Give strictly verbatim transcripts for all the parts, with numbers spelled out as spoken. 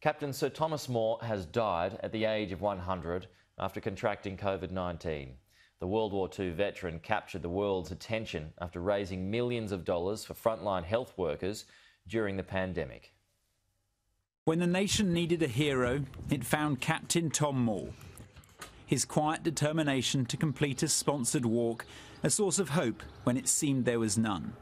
Captain Sir Thomas Moore has died at the age of one hundred after contracting COVID nineteen. The World War Two veteran captured the world's attention after raising millions of dollars for frontline health workers during the pandemic. When the nation needed a hero, it found Captain Tom Moore. His quiet determination to complete a sponsored walk, a source of hope when it seemed there was none.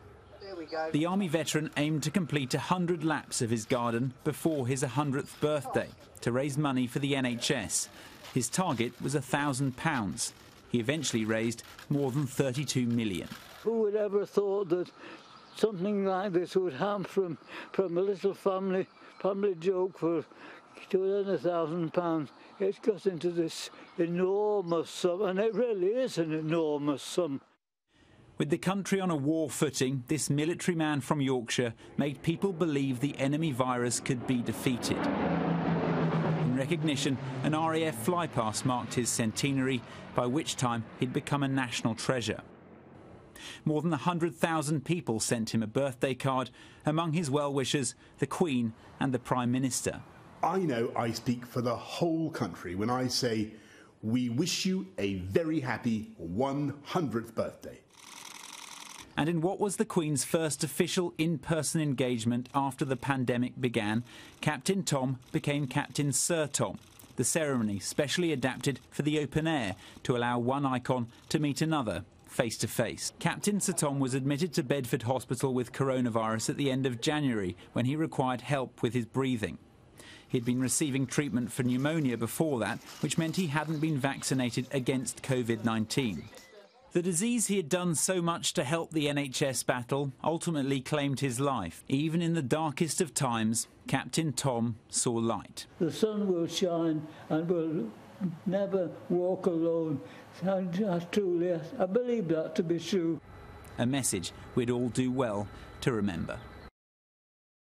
There we go. The Army veteran aimed to complete one hundred laps of his garden before his one hundredth birthday to raise money for the N H S. His target was one thousand pounds. He eventually raised more than thirty-two million pounds. Who would ever have thought that something like this would happen from, from a little family, family joke for two hundred thousand pounds? It's got into this enormous sum, and it really is an enormous sum. With the country on a war footing, this military man from Yorkshire made people believe the enemy virus could be defeated. In recognition, an R A F flypast marked his centenary, by which time he'd become a national treasure. More than one hundred thousand people sent him a birthday card, among his well-wishers, the Queen and the Prime Minister. I know I speak for the whole country when I say, we wish you a very happy one hundredth birthday. And in what was the Queen's first official in-person engagement after the pandemic began, Captain Tom became Captain Sir Tom, the ceremony specially adapted for the open air to allow one icon to meet another face to face. Captain Sir Tom was admitted to Bedford Hospital with coronavirus at the end of January when he required help with his breathing. He'd been receiving treatment for pneumonia before that, which meant he hadn't been vaccinated against COVID nineteen. The disease he had done so much to help the N H S battle ultimately claimed his life. Even in the darkest of times, Captain Tom saw light. The sun will shine and will never walk alone. I truly, I believe that to be true. A message we'd all do well to remember.